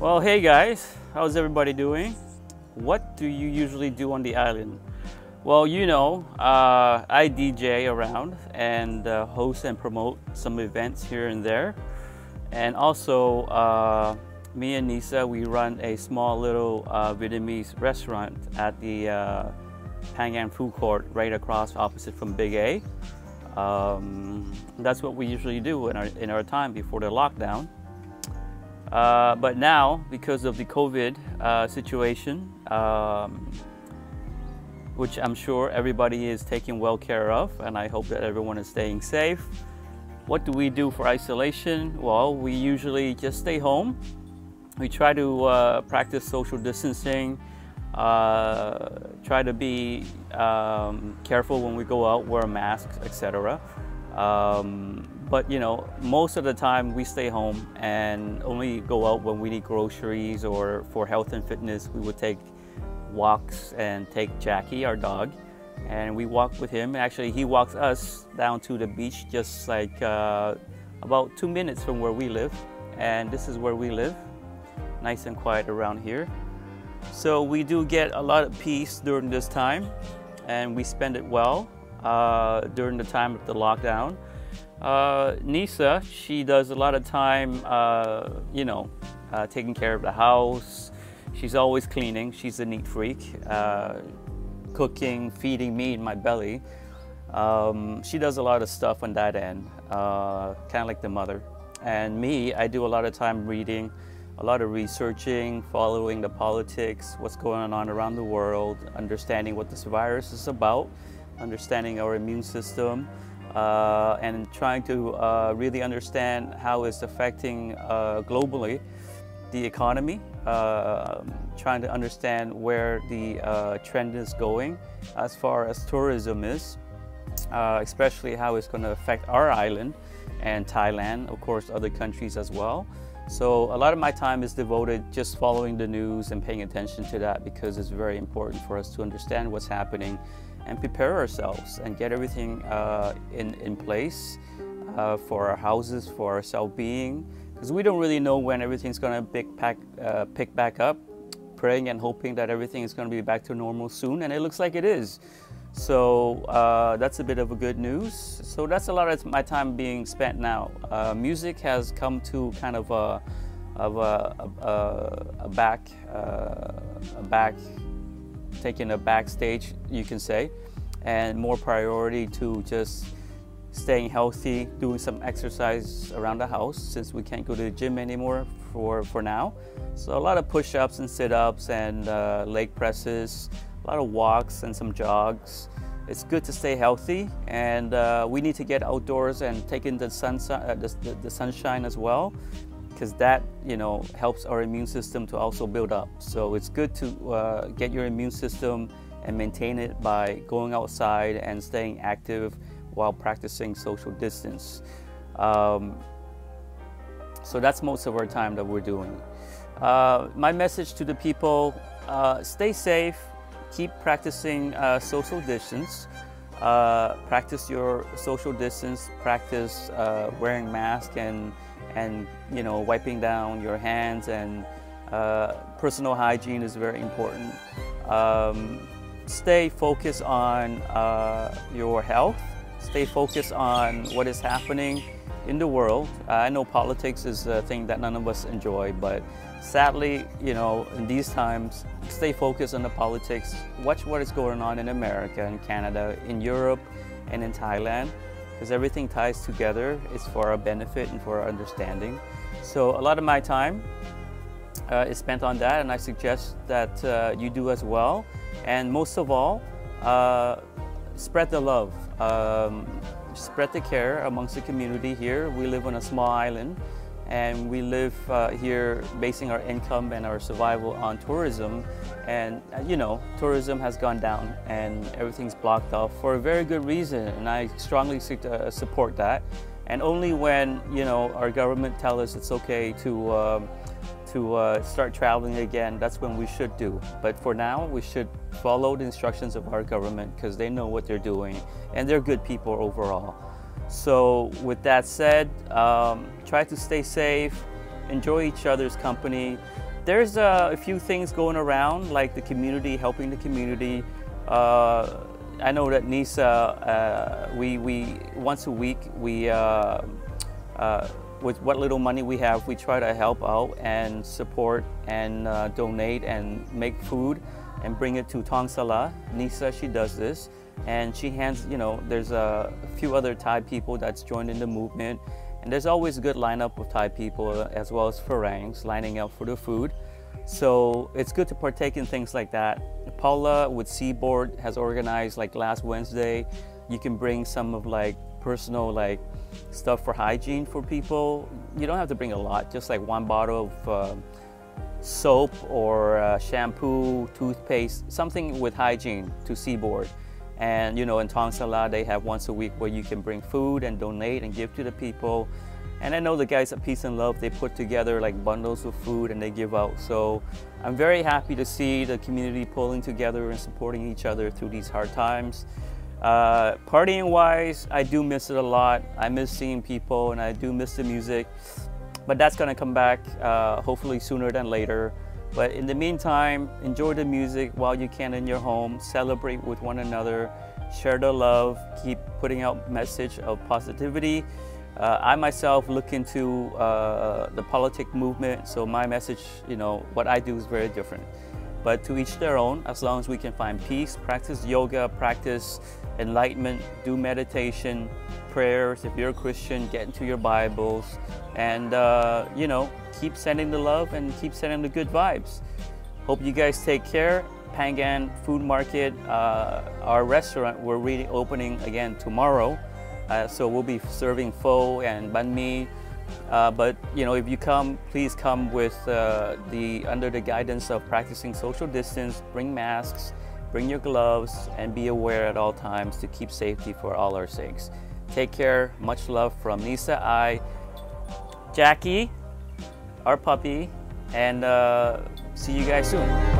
Well, hey guys, how's everybody doing? What do you usually do on the island? Well, you know, I DJ around and host and promote some events here and there. And also, me and Nisa, we run a small little Vietnamese restaurant at the Phangan Food Court right across opposite from Big A. That's what we usually do in our time before the lockdown. But now, because of the COVID situation, which I'm sure everybody is taking well care of, and I hope that everyone is staying safe. What do we do for isolation? Well, we usually just stay home. We try to practice social distancing, try to be careful when we go out, wear masks, etc. But you know, most of the time we stay home and only go out when we need groceries, or for health and fitness we would take walks and take Jackie, our dog, and we walk with him. Actually, he walks us down to the beach, just like about 2 minutes from where we live, and this is where we live, nice and quiet around here. So we do get a lot of peace during this time, and we spend it well during the time of the lockdown. Nisa, she does a lot of time, you know, taking care of the house. She's always cleaning. She's a neat freak, cooking, feeding me in my belly. She does a lot of stuff on that end, kind of like the mother. And me, I do a lot of time reading, a lot of researching, following the politics, what's going on around the world, understanding what this virus is about, understanding our immune system, and trying to really understand how it's affecting globally the economy, trying to understand where the trend is going as far as tourism is, especially how it's going to affect our island and Thailand, of course, other countries as well. So a lot of my time is devoted just following the news and paying attention to that, because it's very important for us to understand what's happening and prepare ourselves and get everything in place for our houses, for our self-being, because we don't really know when everything's going to pick back up, praying and hoping that everything is going to be back to normal soon, and it looks like it is. So that's a bit of a good news. So that's a lot of my time being spent now. Music has come to kind of taking a backstage, you can say, and more priority to just staying healthy, doing some exercise around the house since we can't go to the gym anymore for now. So a lot of push-ups and sit-ups and leg presses, a lot of walks and some jogs. It's good to stay healthy, and we need to get outdoors and take in the sunshine as well, because that, you know, helps our immune system to also build up. So it's good to get your immune system and maintain it by going outside and staying active while practicing social distance. So that's most of our time that we're doing. My message to the people, stay safe. Keep practicing social distance, practice your social distance, practice wearing masks and you know, wiping down your hands, and personal hygiene is very important. Stay focused on your health, stay focused on what is happening in the world. I know politics is a thing that none of us enjoy, but sadly, you know, in these times, stay focused on the politics. Watch what is going on in America, in Canada, in Europe, and in Thailand, because everything ties together. It's for our benefit and for our understanding. So a lot of my time is spent on that, and I suggest that you do as well. And most of all, spread the love, spread the care amongst the community here. We live on a small island, and we live here basing our income and our survival on tourism. And you know, tourism has gone down and everything's blocked off for a very good reason, and I strongly support that. And only when, you know, our government tells us it's okay to start traveling again, that's when we should do. But for now, we should follow the instructions of our government, because they know what they're doing and they're good people overall. So with that said, try to stay safe, enjoy each other's company, There's a few things going around, like the community, helping the community. I know that Nisa, we once a week, with what little money we have, we try to help out and support and donate and make food and bring it to Thong Sala. Nisa, she does this, and she hands, you know, there's a few other Thai people that's joined in the movement, and there's always a good lineup of Thai people as well as Pharangs lining up for the food. So it's good to partake in things like that. Paula with Seaboard has organized, like last Wednesday, you can bring some of like personal like stuff for hygiene for people. You don't have to bring a lot, just like one bottle of soap or shampoo, toothpaste, something with hygiene to Seaboard. And you know, in Thong Sala, they have once a week where you can bring food and donate and give to the people. And I know the guys at Peace and Love, they put together like bundles of food and they give out. So I'm very happy to see the community pulling together and supporting each other through these hard times. Partying wise, I do miss it a lot. I miss seeing people and I do miss the music, but that's gonna come back hopefully sooner than later. But in the meantime, enjoy the music while you can in your home, celebrate with one another, share the love, keep putting out message of positivity. I myself look into the politic movement, so my message, you know, what I do is very different. But to each their own, as long as we can find peace, practice yoga, practice enlightenment, do meditation, prayers. If you're a Christian, get into your Bibles and, you know, keep sending the love and keep sending the good vibes. Hope you guys take care. Phangan Food Market, our restaurant, we're really opening again tomorrow. So we'll be serving pho and banh mi. But you know, if you come, please come with under the guidance of practicing social distance, bring masks, bring your gloves, and be aware at all times to keep safety for all our sakes. Take care, much love from Nisa, I, Jackie, our puppy, and see you guys soon.